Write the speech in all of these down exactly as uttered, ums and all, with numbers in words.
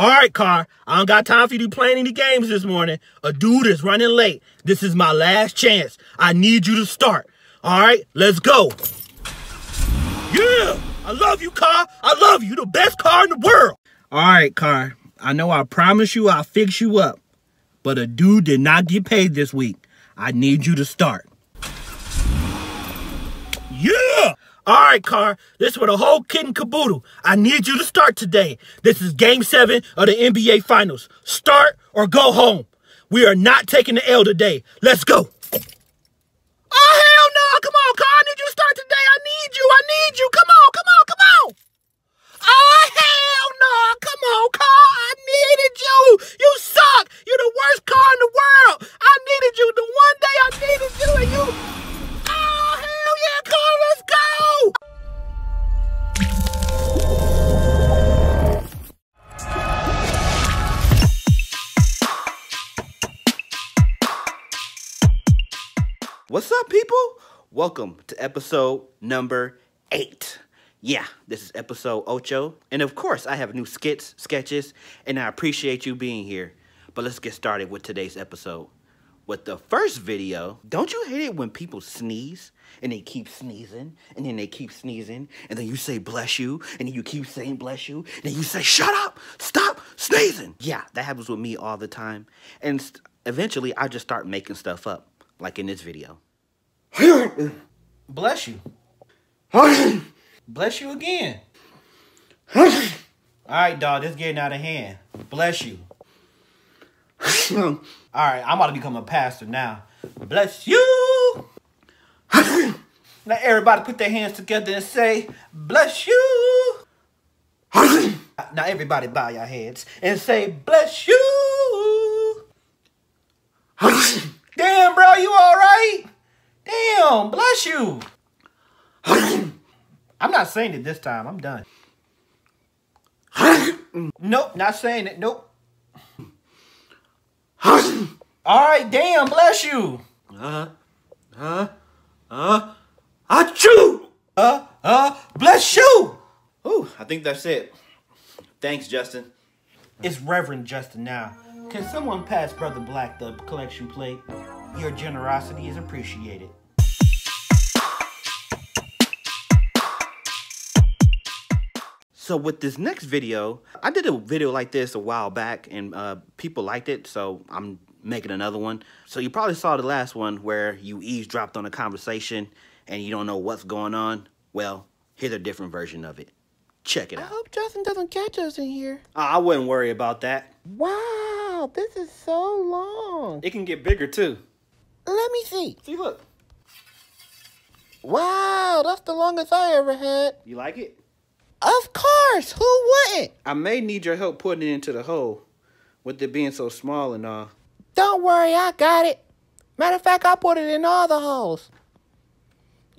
All right, car, I don't got time for you to be playing any games this morning. A dude is running late. This is my last chance. I need you to start. All right, let's go. Yeah, I love you, car. I love you. You're the best car in the world. All right, car, I know I promised you I'll fix you up, but a dude did not get paid this week. I need you to start. Yeah! All right, car, this is for the whole kit and caboodle. I need you to start today. This is game seven of the N B A Finals. Start or go home. We are not taking the L today. Let's go. Oh, hell no. Come on, car. I need you to start today. I need you. I need you. Come on, come on, come on. Oh, hell no. Come on, car. I needed you. You suck. You're the worst car in the world. I needed you. The one day I needed you and you. Oh, hell yeah, car. Let's go. What's up, people? Welcome to episode number eight. Yeah, this is episode ocho. And of course, I have new skits, sketches, and I appreciate you being here. But let's get started with today's episode. With the first video, don't you hate it when people sneeze and they keep sneezing and then they keep sneezing and then you say bless you and then you keep saying bless you and then you say shut up, stop sneezing. Yeah, that happens with me all the time. And eventually, I just start making stuff up. Like in this video. Bless you. Bless you again. All right, dog, this is getting out of hand. Bless you. All right, I'm about to become a pastor now. Bless you. Now everybody put their hands together and say, bless you. Now everybody bow your heads and say, bless you. Damn, bro, you all right? Damn, bless you. I'm not saying it this time. I'm done. Nope, not saying it. Nope. All right, damn, bless you. Uh, uh, uh, achoo. Uh, uh, bless you. Ooh, I think that's it. Thanks, Justin. It's Reverend Justin now. Can someone pass Brother Black the collection plate? Your generosity is appreciated. So with this next video, I did a video like this a while back and uh, people liked it, so I'm making another one. So you probably saw the last one where you eavesdropped on a conversation and you don't know what's going on. Well, here's a different version of it. Check it out. I hope Justin doesn't catch us in here. Uh, I wouldn't worry about that. Wow, this is so long. It can get bigger too. Let me see. See, look. Wow, that's the longest I ever had. You like it? Of course, who wouldn't? I may need your help putting it into the hole with it being so small and all. Don't worry, I got it. Matter of fact, I put it in all the holes.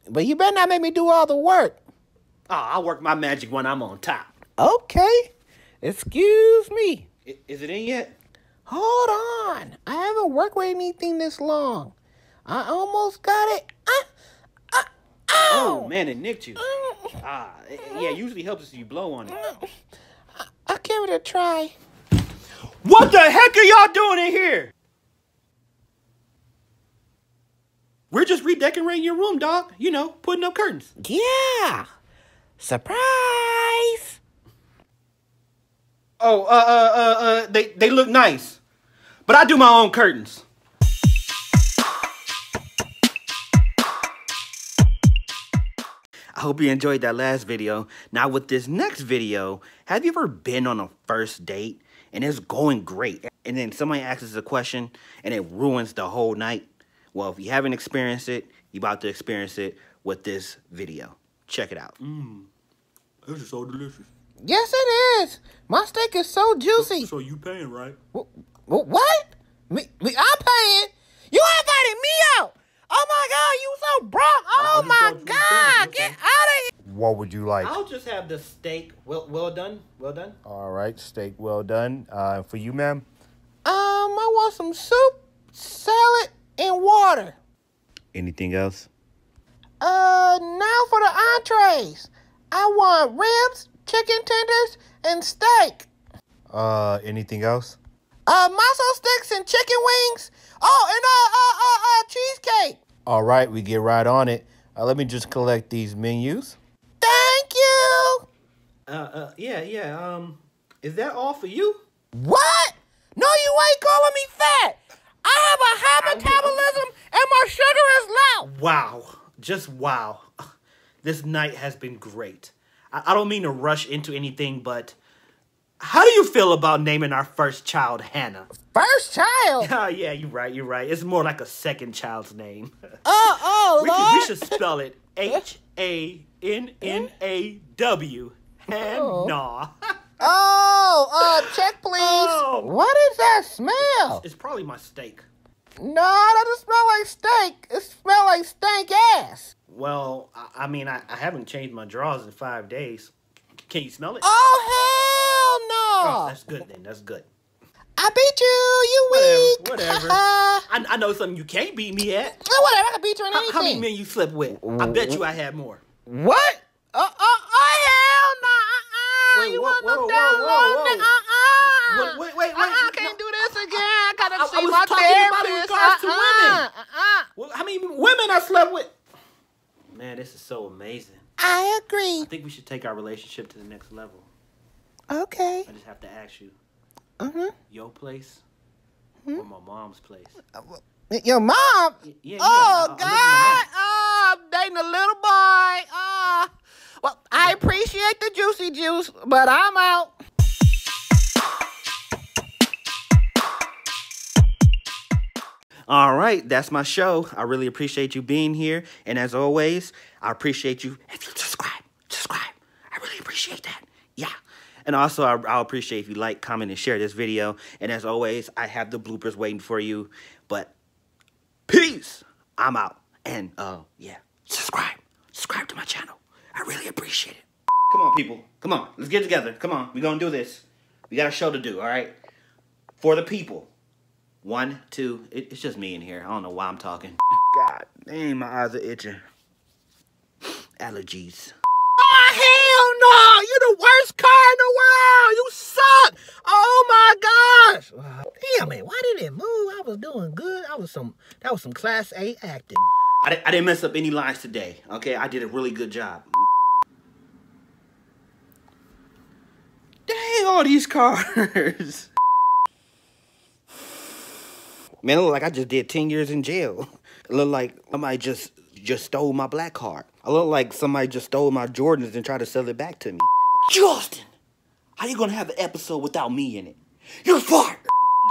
But you better not make me do all the work. Oh, I'll work my magic when I'm on top. Okay, excuse me. I, is it in yet? Hold on. I haven't worked with anything this long. I almost got it. Ah, ah, oh, man, it nicked you. Mm. Ah, it, yeah, it usually helps if you blow on it. I, I'll give it a try. What the heck are y'all doing in here? We're just redecorating your room, dog. You know, putting up curtains. Yeah. Surprise. Oh, uh, uh, uh, uh, they, they look nice. But I do my own curtains. I hope you enjoyed that last video. Now with this next video, have you ever been on a first date and it's going great and then somebody asks us a question and it ruins the whole night? Well, if you haven't experienced it, you're about to experience it with this video. Check it out. Mmm, this is so delicious. Yes, it is. My steak is so juicy. So, so you paying, right? W w what? Me, me, I'm paying? You invited me out. Oh, my God. You so broke. Oh, my God. Okay. Get out of here. What would you like? I'll just have the steak. Well, well done. Well done. All right. Steak well done. Uh, for you, ma'am? Um, I want some soup, salad, and water. Anything else? Uh, now for the entrees. I want ribs, chicken tenders, and steak. Uh, anything else? Uh, miso sticks and chicken wings. Oh, and uh, uh, uh, uh, cheesecake. All right, we get right on it. Uh, let me just collect these menus. Thank you. Uh, uh, yeah, yeah. Um, is that all for you? What? No, you ain't calling me fat. I have a high metabolism and my sugar is low. Wow. Just wow. This night has been great. I, I don't mean to rush into anything, but how do you feel about naming our first child Hannah? First child? Oh, yeah, you're right, you're right. It's more like a second child's name. Uh, oh, we Lord. Can, we should spell it H A N N A W. Hannah. Oh, uh, check, please. Oh. What is that smell? It's, it's probably my steak. No, that doesn't smell like steak. It smells like stank ass. Well, I, I mean, I, I haven't changed my drawers in five days. Can you smell it? Oh, hell no. Oh, that's good then. That's good. I beat you. You whatever, weak. Whatever. I, I know something you can't beat me at. Oh, whatever. I can beat you in anything. How, how many men you slept with? I bet you I had more. What? Uh, uh, oh, hell no. Uh-uh. Wait, you want to look down on me? Uh-uh. Wait, wait, wait. Uh-uh, I can't no. do this again. I got to see my therapist. Uh-uh. Uh-uh. Uh-uh. Well, how many women I slept with? Man, this is so amazing. I agree. I think we should take our relationship to the next level. Okay. I just have to ask you. Mm-hmm. Your place mm-hmm. or my mom's place? Your mom? Y yeah, oh, yeah. God. I oh, I'm dating a little boy. Oh. Well, I appreciate the juicy juice, but I'm out. All right, that's my show. I really appreciate you being here. And as always, I appreciate you if you subscribe. Subscribe. I really appreciate that. Yeah. And also, I, I'll appreciate if you like, comment, and share this video. And as always, I have the bloopers waiting for you. But peace. I'm out. And, uh, yeah, subscribe. Subscribe to my channel. I really appreciate it. Come on, people. Come on. Let's get together. Come on. We're going to do this. We got a show to do, all right? For the people. One, two, it, it's just me in here. I don't know why I'm talking. God damn, my eyes are itching. Allergies. Oh, hell no! You're the worst car in the world! You suck! Oh, my gosh! Wow. Damn, man, why did it move? I was doing good. I was some, that was some class A acting. I, I didn't mess up any lines today, okay? I did a really good job. Dang, all these cars. Man, it look like I just did ten years in jail. It look like somebody just just stole my black card. I look like somebody just stole my Jordans and tried to sell it back to me. Justin, how you gonna have an episode without me in it? You're fart!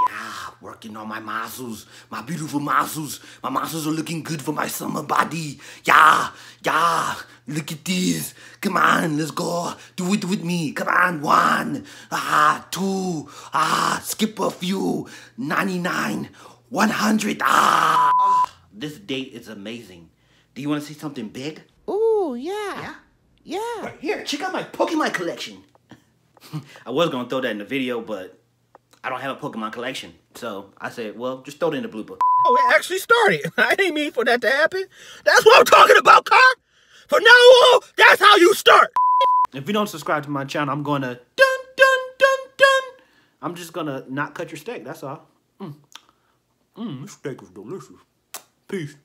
Yeah, working on my muscles, my beautiful muscles. My muscles are looking good for my summer body. Yeah, yeah, look at these. Come on, let's go. Do it with me. Come on, one, ah, two, ah, skip a few, ninety-nine. one hundred, ah! Oh, this date is amazing. Do you want to see something big? Ooh, yeah. Yeah? Yeah. Right here, check out my Pokemon collection. I was going to throw that in the video, but I don't have a Pokemon collection. So I said, well, just throw it in the blooper. Oh, it actually started. I didn't mean for that to happen. That's what I'm talking about, Car. For now on, that's how you start. If you don't subscribe to my channel, I'm going to dun, dun, dun, dun. I'm just going to not cut your steak, that's all. Mm. Mmm, this steak is delicious. Peace.